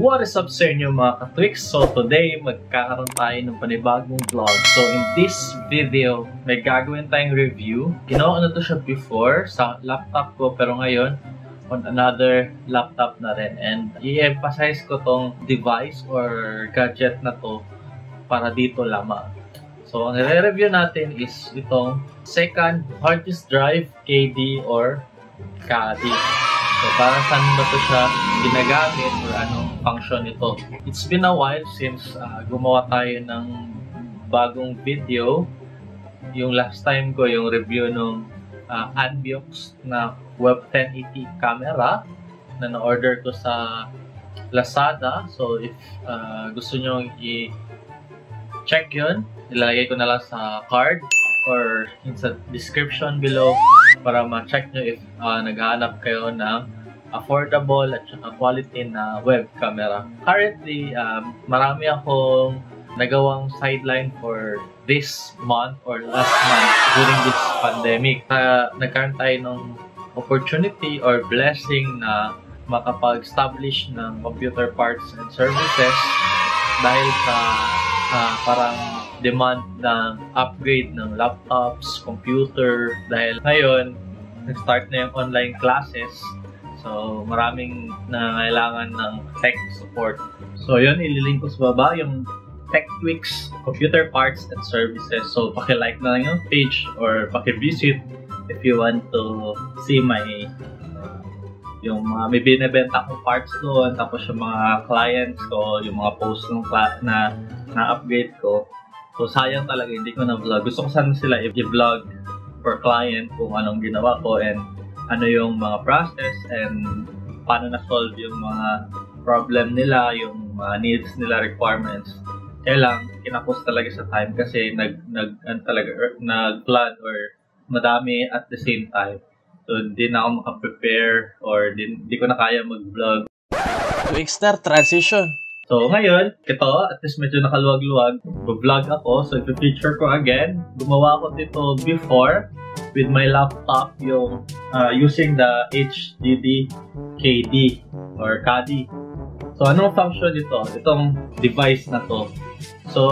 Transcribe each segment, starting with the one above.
What is up sa inyo mga ka-tweaks? So today, magkakaroon tayo ng panibagong vlog. So in this video, may gagawin tayong review. Ginawa na to siya before sa laptop ko pero ngayon on another laptop na rin. And i-emphasize ko tong device or gadget na to para dito lamang. So, ang nire-review natin is itong second hard disk drive KD or CADDY. So, para saan ba ito siya ginagamit or anong function nito? It's been a while since gumawa tayo ng bagong video. Yung last time ko, yung review ng Unbox na Web 1080 camera na na-order ko sa Lazada. So, if gusto nyo i-check yun, ilalagay ko na lang sa card or in sa description below para ma-check nyo if naghahanap kayo ng affordable at saka quality na web camera. Currently, marami akong nagawang sideline for this month or last month during this pandemic. Nagkaroon tayo ng opportunity or blessing na makapag-establish ng computer parts and services dahil sa parang demand ng upgrade ng laptops, computer, dahil ngayon nag-start na yung online classes, so maraming nangailangan ng tech support. So yun, ililink ko sa baba yung TechTweaks computer parts and services, so paki-like na lang yung page or paki-visit if you want to see my yung mga may binibenta akong parts doon, tapos yung mga clients ko, yung mga posts ng class na na-upgrade ko. So sayang talaga, hindi ko na-vlog. Gusto ko sana sila i-vlog per client kung anong ginawa ko and ano yung mga process and paano na-solve yung mga problem nila, yung mga needs nila, requirements. Kaya lang, kinapos talaga sa time kasi nag-flood or madami at the same time. So, hindi na ako makaprepare or hindi ko na kaya mag-vlog. So, extra transition. So, ngayon, ito, at least medyo nakaluwag-luwag. Mag-vlog ako. So, i-feature ko again. Gumawa ko dito before with my laptop yung using the HDD KD or CADDY. So, anong function nito? Itong device na to. So,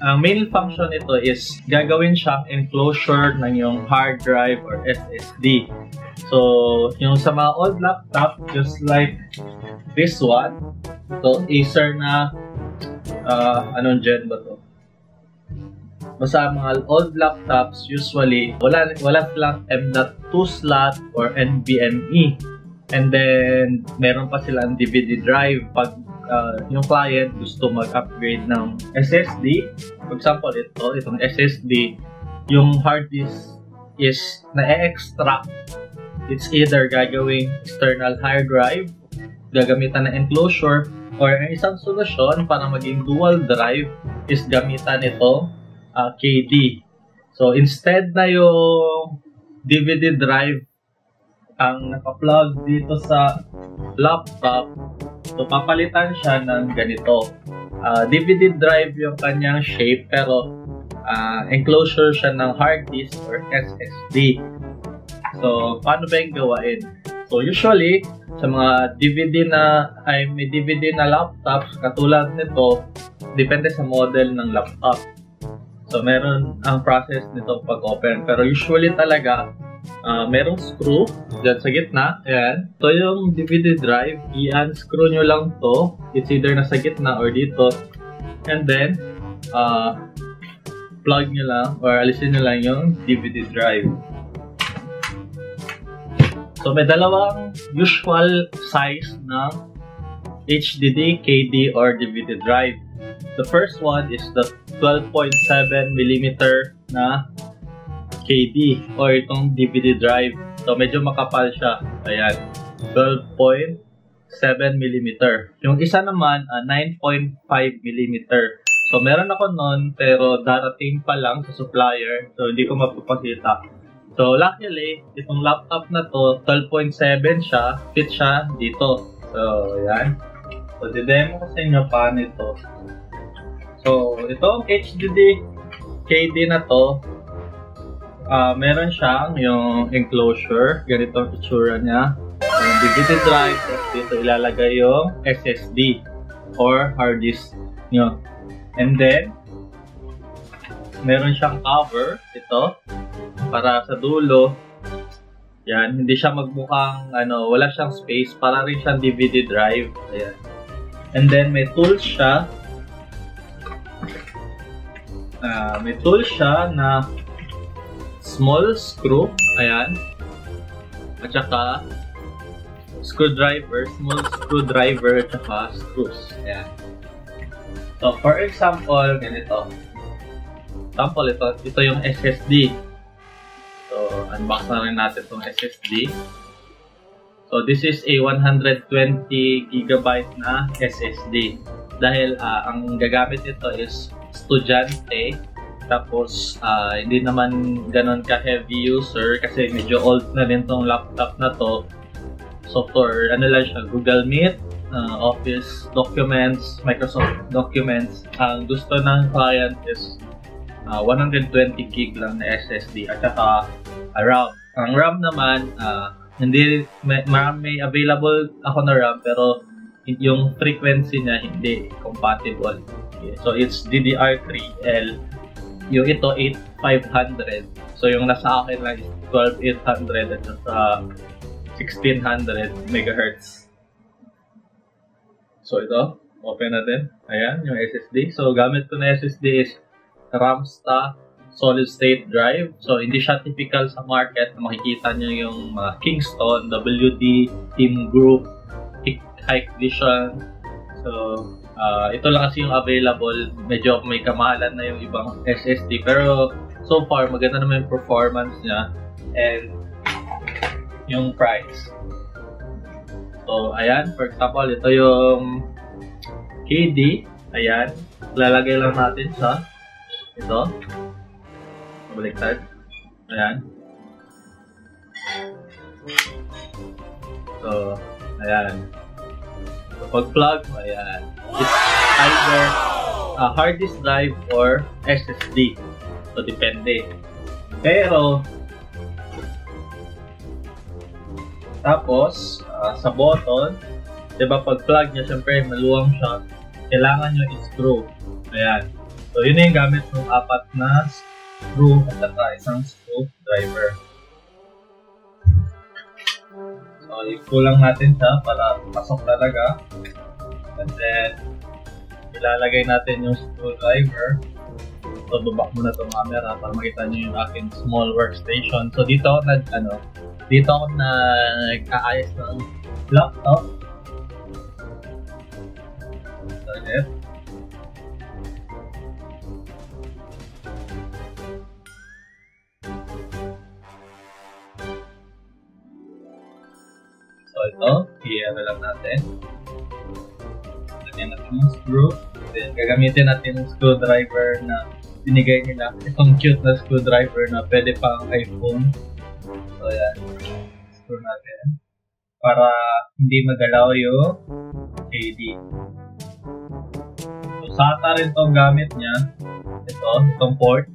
ang main function nito is gagawin siyang enclosure ng yung hard drive or SSD. So, yung sa mga old laptop, just like this one, ito, Acer na, anong gen ba to? Basta mga old laptops, usually, wala lang M.2 slot or NVMe. And then, meron pa silang DVD drive pag yung client gusto mag-upgrade ng SSD. For example, itong SSD, yung hard disk is na-extract. It's either gagawing external hard drive, gagamitan ng enclosure, or ang isang solusyon para maging dual drive is gamitan ito KD. So, instead na yung DVD drive ang naka-plug dito sa laptop, so papalitan siya ng ganito. DVD drive yung kanyang shape pero enclosure siya ng hard disk or SSD. So paano ba yung gawain? So usually sa mga DVD na laptops katulad nito, depende sa model ng laptop. So meron ang process nito pag open, pero usually talaga merong screw dyan sa gitna, ayan. So yung DVD drive, i-unscrew nyo lang to. It's either nasa gitna or dito. And then, plug nyo lang or alisin nyo lang yung DVD drive. So may dalawang usual size ng HDD, KD, or DVD drive. The first one is the 12.7mm na KD or itong DVD drive. So, medyo makapal siya. Ayan. 12.7mm. Yung isa naman, 9.5mm. So, meron ako nun, pero darating pa lang sa supplier. So, hindi ko mapapakita. So, luckily, itong laptop na to, 12.7 siya. Fit siya dito. So, ayan. So, didemo ko sa inyo paano ito. So, itong HDD KD na to, meron siyang yung enclosure, ganito ang itsura niya. Yung digital drive, dito ilalagay yung SSD or hard disk nyo. And then, meron siyang cover, ito, para sa dulo. Yan, hindi siya magmukhang, wala siyang space, para rin siyang DVD drive. Ayan. And then, may tools siya. May tool siya na small screw, ayan, at saka screwdriver, small screwdriver, at saka screws, ayan. So, for example, ganito. Example, ito yung SSD. So, unbox na rin natin itong SSD. So, this is a 120GB na SSD. Dahil, ang gagamit nito is estudyante, tapos hindi naman ganun ka-heavy user kasi medyo old na rin tong laptop na to. So for lang siya, Google Meet, Office Documents, Microsoft Documents. Ang gusto ng client is 120GB lang na SSD at saka RAM. Ang RAM naman, hindi may available ako na RAM pero yung frequency niya hindi compatible. So, it's DDR3L. Yung ito, 8500. So, yung nasa akin lang is 12800 at nasa 1600 MHz. So, ito. Open natin. Ayan, yung SSD. So, gamit ko na SSD is RAMSTA solid state drive. So, hindi siya typical sa market na makikita nyo yung Kingston, WD, Team Group, Hikvision. So, ito lang kasi yung available, medyo may kamahalan na yung ibang SSD pero so far maganda naman yung performance niya and yung price. So ayan, for example, ito yung CADDY, ayan, lalagay lang natin sa ito, baliktad, ayan. So ayan. So, pag-plug, ayan. It's either a hard disk drive or SSD. So, depende. Pero, tapos, sa button, diba pag-plug nyo, syempre, maluwang siya. Kailangan nyo i-screw. Ayan. So, yun yung gamit ng apat na screw at saka isang screwdriver. So, ikulang natin siya para pasok talaga. And then, ilalagay natin yung screwdriver. So, babak muna itong camera para makita nyo yung aking small workstation. So, dito ako nag-aayos ng laptop. So, yes. So, ito, i-ano lang natin. Lagyan natin yung screw. Then, gagamitin natin yung screwdriver na binigay nila. Itong cute na screwdriver na pwede pang iPhone. So, yan. Screw natin. Para hindi magalaw yung KD. So, SATA rin itong gamit niya. Ito, itong port.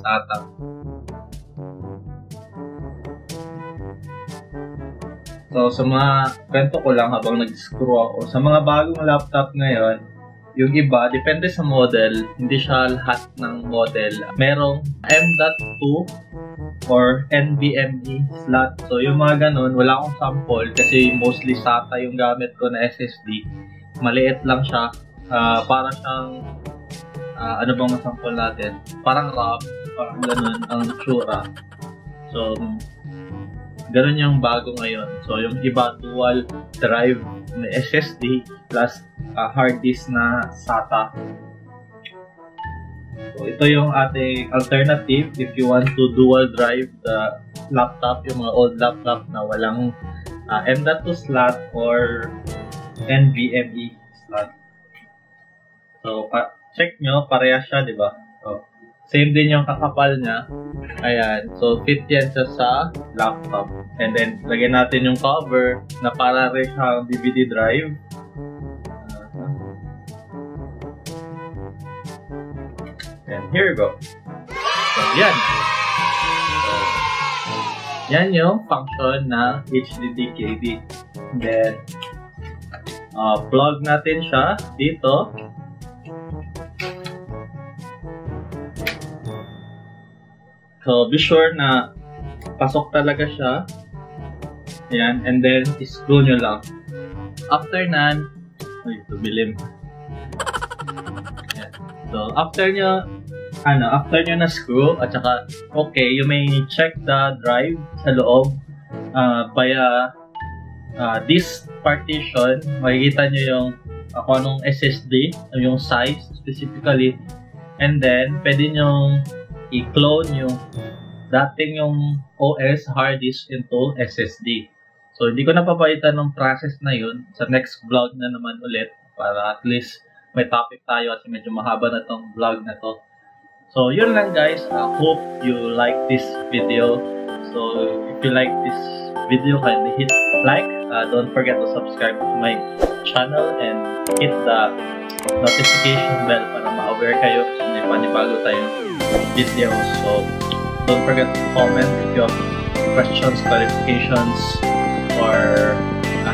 SATA. So, sa mga kwento ko lang habang nag-screw ako, sa mga bagong laptop ngayon, yung iba, depende sa model, hindi siya lahat ng model. Merong M.2 or NVMe slot. So, yung mga ganun, wala akong sample kasi mostly SATA yung gamit ko na SSD. Maliit lang siya. Para siyang, ano bang sample natin? Parang RAM, parang ganun ang tsura. So, ganun yung bago ngayon. So, yung iba dual drive na SSD plus hard disk na SATA. So, ito yung ating alternative if you want to dual drive the laptop, yung mga old laptop na walang M.2 slot or NVMe slot. So, check nyo, pareha siya, di ba? So, same din yung kakapal niya. Ayan. So, fit yan siya sa laptop. And then, lagyan natin yung cover na para rin siyang DVD drive. And here we go. So, yan. So, Yan yung function ng HDD KD. Then, plug natin siya dito. So, be sure na pasok talaga siya. Ayan, and then, screw nyo lang. After nan, tumilim. Ayan. So, after nyo na-screw, at saka, okay, you may check the drive sa loob via this partition. Makikita nyo yung anong SSD, yung size specifically. And then, pwede nyo i-clone yung dating yung OS hard disk into SSD. So, hindi ko napapalitan ng process na yun. Sa next vlog na naman ulit, para at least may topic tayo kasi medyo mahaba na tong vlog na to. So, yun lang guys. I hope you like this video. So, if you like this video, kindly hit like. Don't forget to subscribe to my channel and hit the notification bell para ma-aware kayo kung may panibago tayong videos. So, don't forget to comment if you have questions, clarifications, or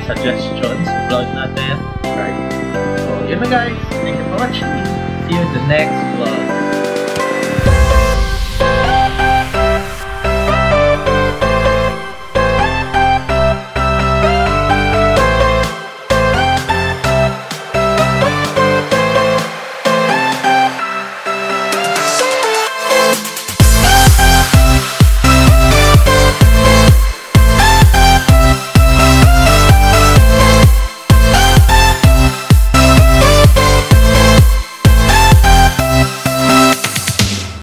suggestions. Vlog natin. Alright. So, yun na guys. Thank you for watching. See you in the next vlog.